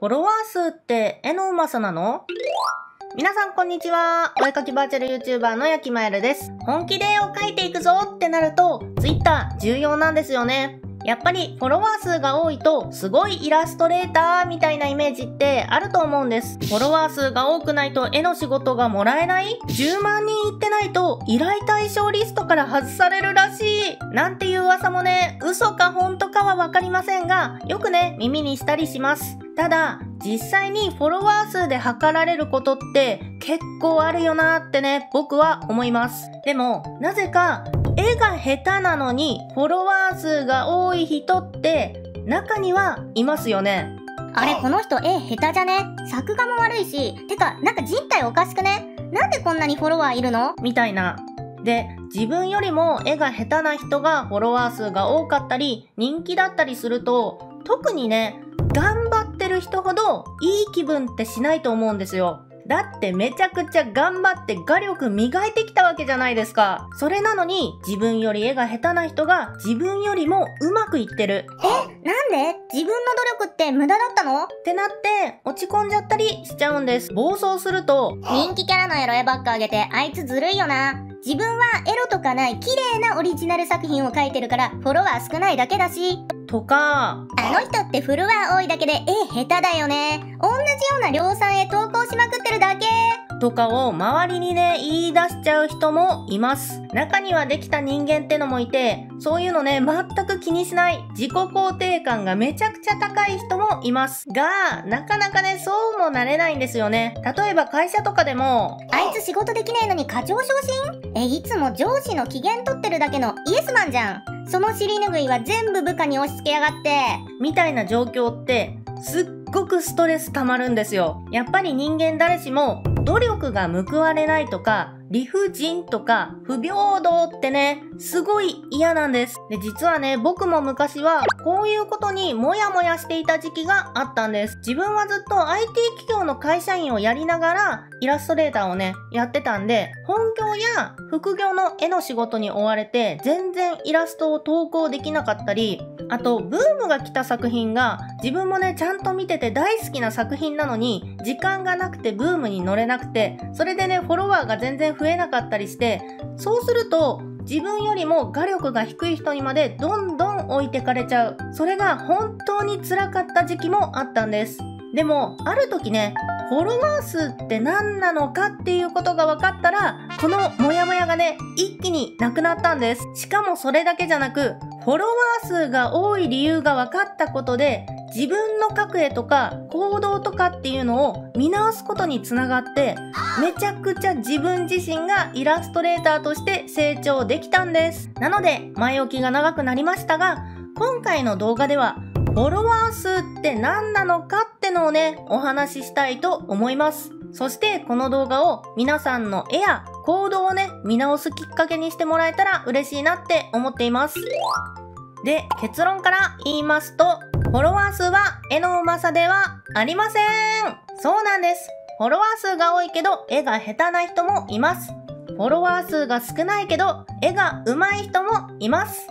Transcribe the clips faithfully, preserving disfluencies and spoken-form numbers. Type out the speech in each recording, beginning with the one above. フォロワー数って絵のうまさなの？皆さんこんにちは。お絵かきバーチャル YouTuber のやきまえるです。本気で絵を描いていくぞってなると Twitter 重要なんですよね。やっぱりフォロワー数が多いとすごいイラストレーターみたいなイメージってあると思うんです。フォロワー数が多くないと絵の仕事がもらえない？じゅうまんにんいってないと依頼対象リストから外されるらしいなんていう噂もね、嘘か本当かはわかりませんが、よくね、耳にしたりします。ただ、実際にフォロワー数で測られることって結構あるよなーってね、僕は思います。でも、なぜか絵が下手なのにフォロワー数が多い人って中にはいますよね。あれ、この人絵下手じゃね？作画も悪いし、てかなんか人体おかしくね？なんでこんなにフォロワーいるの？みたいな。で、自分よりも絵が下手な人がフォロワー数が多かったり、人気だったりすると、特にね、頑張ってる人ほどいい気分ってしないと思うんですよ。だってめちゃくちゃ頑張って画力磨いてきたわけじゃないですか。それなのに自分より絵が下手な人が自分よりもうまくいってる。え、なんで？自分の努力って無駄だったの？ってなって落ち込んじゃったりしちゃうんです。暴走すると、人気キャラのエロ絵ばっかあげてあいつずるいよな。自分はエロとかない綺麗なオリジナル作品を描いてるからフォロワー少ないだけだし。とか、あの人ってフォロワー多いだけで絵下手だよね。同じような量産へ投稿しまくってるだけ。とかを周りにね、言い出しちゃう人もいます。中にはできた人間ってのもいて、そういうのね、全く気にしない、自己肯定感がめちゃくちゃ高い人もいます。が、なかなかね、そうもなれないんですよね。例えば会社とかでも、あいつ仕事できないのに課長昇進？え、いつも上司の機嫌取ってるだけのイエスマンじゃん。その尻拭いは全部部下に押し付けやがって。みたいな状況って、すっごくストレス溜まるんですよ。やっぱり人間誰しも、努力が報われないとか、理不尽とか、不平等ってね、すごい嫌なんです。で、実はね、僕も昔は、こういうことにモヤモヤしていた時期があったんです。自分はずっと アイティー 企業の会社員をやりながら、イラストレーターをね、やってたんで、本業や副業の絵の仕事に追われて、全然イラストを投稿できなかったり、あと、ブームが来た作品が、自分もね、ちゃんと見てて大好きな作品なのに、時間がなくてブームに乗れなくて、それでね、フォロワーが全然増えなかったりして、そうすると、自分よりも画力が低い人にまでどんどん置いてかれちゃう。それが本当に辛かった時期もあったんです。でも、ある時ね、フォロワー数って何なのかっていうことが分かったら、このモヤモヤがね、一気になくなったんです。しかもそれだけじゃなく、フォロワー数が多い理由が分かったことで、自分の描く絵とか行動とかっていうのを見直すことにつながって、めちゃくちゃ自分自身がイラストレーターとして成長できたんです。なので、前置きが長くなりましたが、今回の動画では、フォロワー数って何なのかってのをね、お話ししたいと思います。そしてこの動画を皆さんの絵や行動をね、見直すきっかけにしてもらえたら嬉しいなって思っています。で、結論から言いますと、フォロワー数は絵のうまさではありません。そうなんです。フォロワー数が多いけど絵が下手な人もいます。フォロワー数が少ないけど絵が上手い人もいます。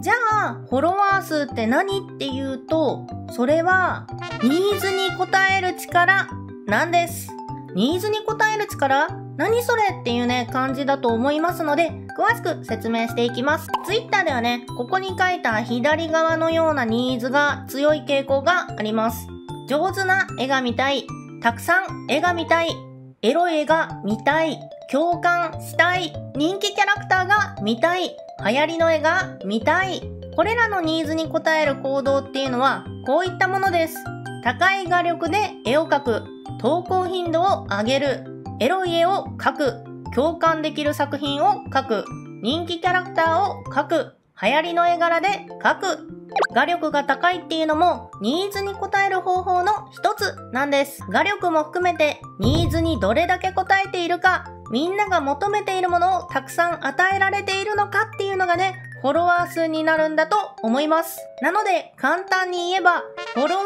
じゃあ、フォロワー数って何っていうと、それはニーズに応える力なんです。ニーズに応える力？何それっていうね、感じだと思いますので、詳しく説明していきます。Twitter ではね、ここに書いた左側のようなニーズが強い傾向があります。上手な絵が見たい。たくさん絵が見たい。エロ絵が見たい。共感したい。人気キャラクターが見たい。流行りの絵が見たい。これらのニーズに応える行動っていうのは、こういったものです。高い画力で絵を描く。投稿頻度を上げる。エロい絵を描く。共感できる作品を描く。人気キャラクターを描く。流行りの絵柄で描く。画力が高いっていうのもニーズに応える方法の一つなんです。画力も含めてニーズにどれだけ応えているか、みんなが求めているものをたくさん与えられているのかっていうのがね、フォロワー数になるんだと思います。なので簡単に言えば、フォロワ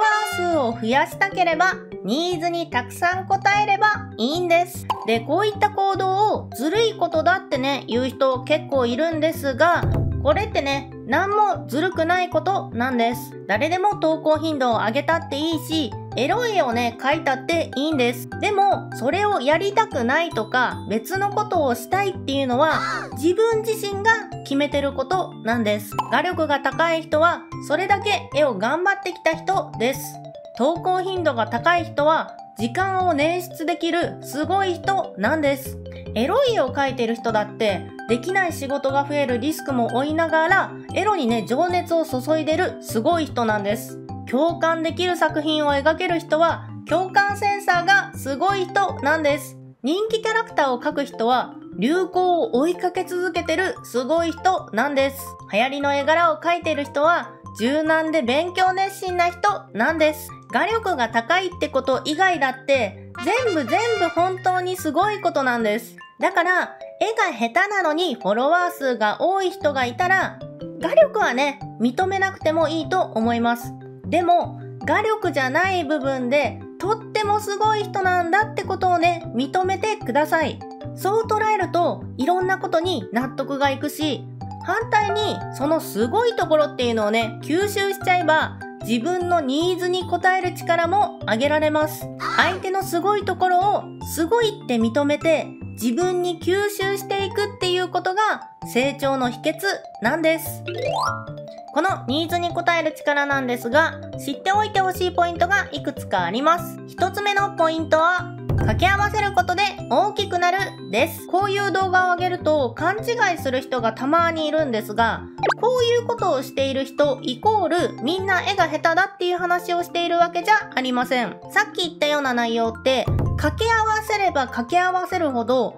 ー数を増やしたければ、ニーズにたくさん応えればいいんです。で、こういった行動をずるいことだってね、言う人結構いるんですが、これってね、何もずるくないことなんです。誰でも投稿頻度を上げたっていいし、エロ絵をね、描いたっていいんです。でも、それをやりたくないとか、別のことをしたいっていうのは、自分自身が決めてることなんです。画力が高い人は、それだけ絵を頑張ってきた人です。投稿頻度が高い人は、時間を捻出できるすごい人なんです。エロい絵を描いてる人だって、できない仕事が増えるリスクも負いながら、エロにね、情熱を注いでるすごい人なんです。共感できる作品を描ける人は共感センサーがすごい人なんです。人気キャラクターを描く人は流行を追いかけ続けてるすごい人なんです。流行りの絵柄を描いてる人は柔軟で勉強熱心な人なんです。画力が高いってこと以外だって全部全部本当にすごいことなんです。だから絵が下手なのにフォロワー数が多い人がいたら画力はね、認めなくてもいいと思います。でも画力じゃない部分でとってもすごい人なんだってことをね、認めてください。そう捉えるといろんなことに納得がいくし、反対にそのすごいところっていうのをね、吸収しちゃえば自分のニーズに応える力も上げられます。相手のすごいところをすごいって認めて自分に吸収していくっていうことが成長の秘訣なんです。このニーズに応える力なんですが、知っておいてほしいポイントがいくつかあります。一つ目のポイントは、掛け合わせることで大きくなるです。こういう動画を上げると勘違いする人がたまにいるんですが、こういうことをしている人イコールみんな絵が下手だっていう話をしているわけじゃありません。さっき言ったような内容って、掛け合わせれば掛け合わせるほど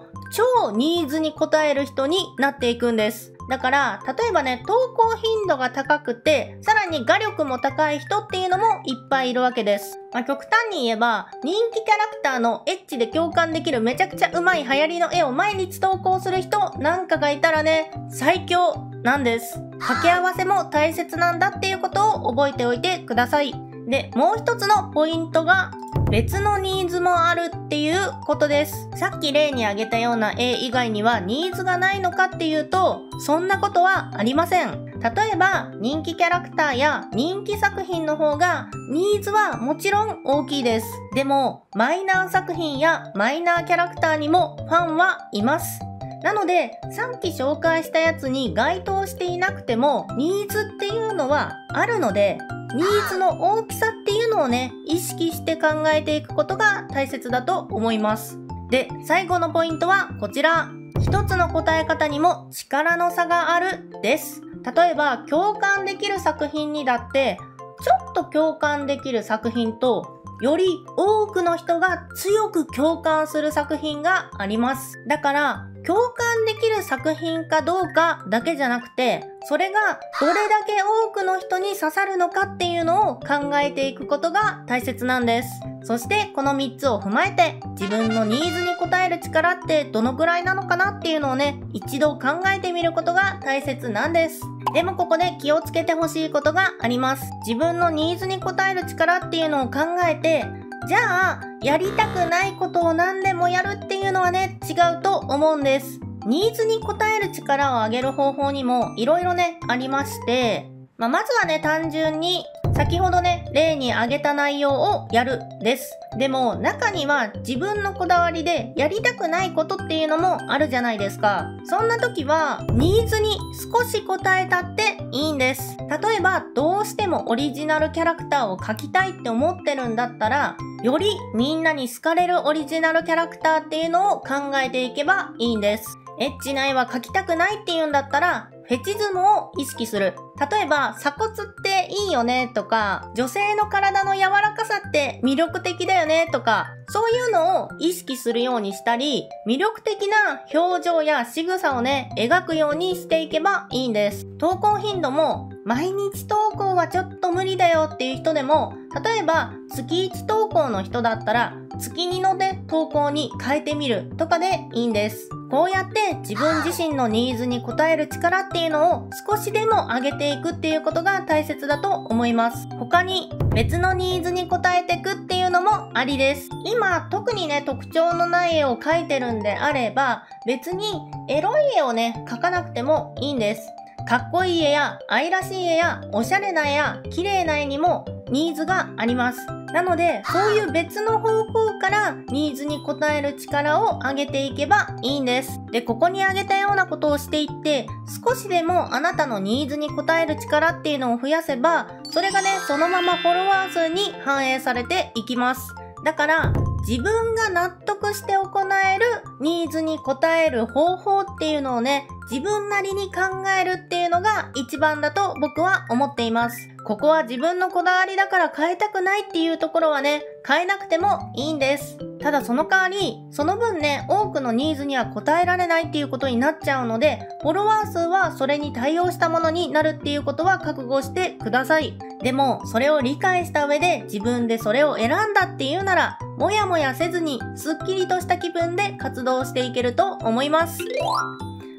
超ニーズに応える人になっていくんです。だから、例えばね、投稿頻度が高くて、さらに画力も高い人っていうのもいっぱいいるわけです。まあ、極端に言えば、人気キャラクターのエッチで共感できるめちゃくちゃうまい流行りの絵を毎日投稿する人なんかがいたらね、最強なんです。掛け合わせも大切なんだっていうことを覚えておいてください。で、もう一つのポイントが、別のニーズもあるっていうことです。さっき例に挙げたような絵以外にはニーズがないのかっていうと、そんなことはありません。例えば人気キャラクターや人気作品の方がニーズはもちろん大きいです。でもマイナー作品やマイナーキャラクターにもファンはいます。なのでさっき紹介したやつに該当していなくてもニーズっていうのはあるので、ニーズの大きさっていうのをね、意識して考えていくことが大切だと思います。で、最後のポイントはこちら。一つの答え方にも力の差があるです。例えば、共感できる作品にだって、ちょっと共感できる作品と、より多くの人が強く共感する作品があります。だから、共感できる作品かどうかだけじゃなくて、それがどれだけ多くの人に刺さるのかっていうのを考えていくことが大切なんです。そしてこのみっつを踏まえて、自分のニーズに応える力ってどのくらいなのかなっていうのをね、一度考えてみることが大切なんです。でもここで気をつけてほしいことがあります。自分のニーズに応える力っていうのを考えて、じゃあ、やりたくないことを何でもやるっていうのはね、違うと思うんです。ニーズに応える力を上げる方法にもいろいろね、ありまして、まあ、まずはね、単純に、先ほどね、例に挙げた内容をやるです。でも、中には自分のこだわりでやりたくないことっていうのもあるじゃないですか。そんな時は、ニーズに少し応えたっていいんです。例えば、どうしてもオリジナルキャラクターを描きたいって思ってるんだったら、よりみんなに好かれるオリジナルキャラクターっていうのを考えていけばいいんです。エッチな絵は描きたくないっていうんだったら、フェチズムを意識する。例えば、鎖骨っていいよねとか、女性の体の柔らかさって魅力的だよねとか、そういうのを意識するようにしたり、魅力的な表情や仕草をね、描くようにしていけばいいんです。投稿頻度も、毎日投稿はちょっと無理だよっていう人でも、例えば、月いち投稿の人だったら、月にのね、投稿に変えてみるとかでいいんです。こうやって自分自身のニーズに応える力っていうのを少しでも上げていくっていうことが大切だと思います。他に別のニーズに応えていくっていうのもありです。今特にね、特徴のない絵を描いてるんであれば別にエロい絵をね、描かなくてもいいんです。かっこいい絵や愛らしい絵やおしゃれな絵や綺麗な絵にもニーズがあります。なので、そういう別の方向からニーズに応える力を上げていけばいいんです。で、ここに挙げたようなことをしていって、少しでもあなたのニーズに応える力っていうのを増やせば、それがね、そのままフォロワー数に反映されていきます。だから、自分が納得して行えるニーズに応える方法っていうのをね、自分なりに考えるっていうのが一番だと僕は思っています。ここは自分のこだわりだから変えたくないっていうところはね、変えなくてもいいんです。ただその代わり、その分ね、多くのニーズには応えられないっていうことになっちゃうので、フォロワー数はそれに対応したものになるっていうことは覚悟してください。でも、それを理解した上で自分でそれを選んだっていうなら、もやもやせずにすっきりとした気分で活動していけると思います。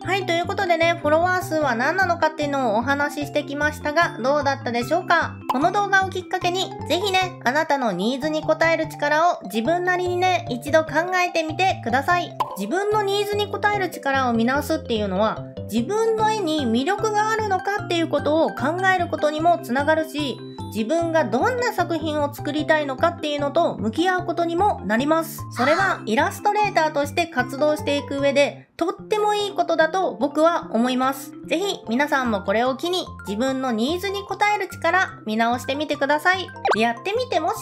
はい、ということでね、フォロワー数は何なのかっていうのをお話ししてきましたが、どうだったでしょうか？この動画をきっかけに、ぜひね、あなたのニーズに応える力を自分なりにね、一度考えてみてください。自分のニーズに応える力を見直すっていうのは、自分の絵に魅力があるのかっていうことを考えることにもつながるし、自分がどんな作品を作りたいのかっていうのと向き合うことにもなります。それはイラストレーターとして活動していく上でとってもいいことだと僕は思います。ぜひ皆さんもこれを機に自分のニーズに応える力見直してみてください。やってみてもし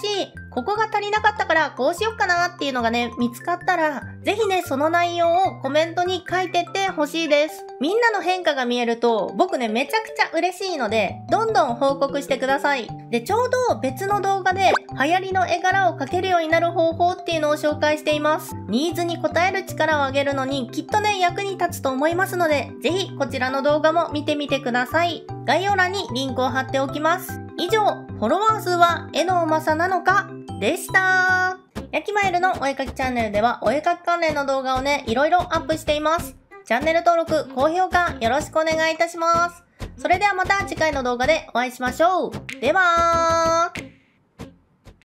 ここが足りなかったからこうしよっかなっていうのがね見つかったらぜひねその内容をコメントに書いてってほしいです。みんなの変化が見えると僕ねめちゃくちゃ嬉しいのでどんどん報告してください。で、ちょうど別の動画で流行りの絵柄を描けるようになる方法っていうのを紹介しています。ニーズに応える力を上げるのにきっとね役に立つと思いますので、ぜひこちらの動画も見てみてください。概要欄にリンクを貼っておきます。以上、フォロワー数は絵のうまさなのかでした。やきまえるのお絵かきチャンネルではお絵かき関連の動画をね、いろいろアップしています。チャンネル登録、高評価よろしくお願いいたします。それではまた次回の動画でお会いしましょう。ではー。